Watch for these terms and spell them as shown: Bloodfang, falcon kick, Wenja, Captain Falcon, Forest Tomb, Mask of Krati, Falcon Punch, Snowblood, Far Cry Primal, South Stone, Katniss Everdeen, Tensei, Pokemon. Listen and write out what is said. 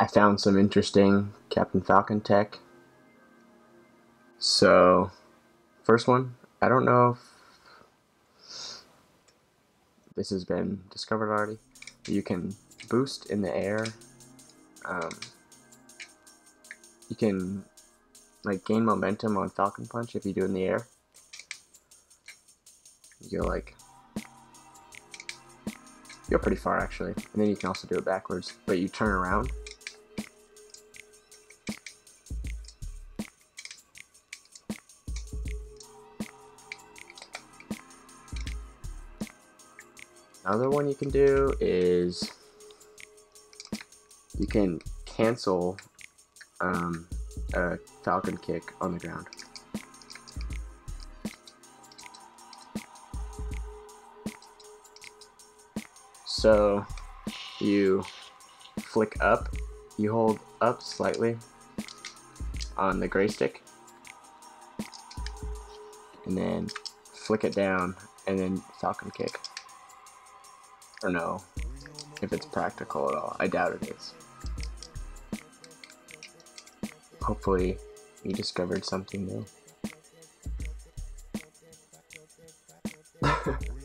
I found some interesting Captain Falcon tech. So, first one, I don't know if this has been discovered already. You can boost in the air. You can like gain momentum on Falcon Punch if you do it in the air. You go like, you go pretty far actually, and then you can also do it backwards, but you turn around. Another one you can do is you can cancel a Falcon kick on the ground. So you flick up, you hold up slightly on the gray stick, and then flick it down, and then Falcon kick. Or no, if it's practical at all. I doubt it is. Hopefully you discovered something new.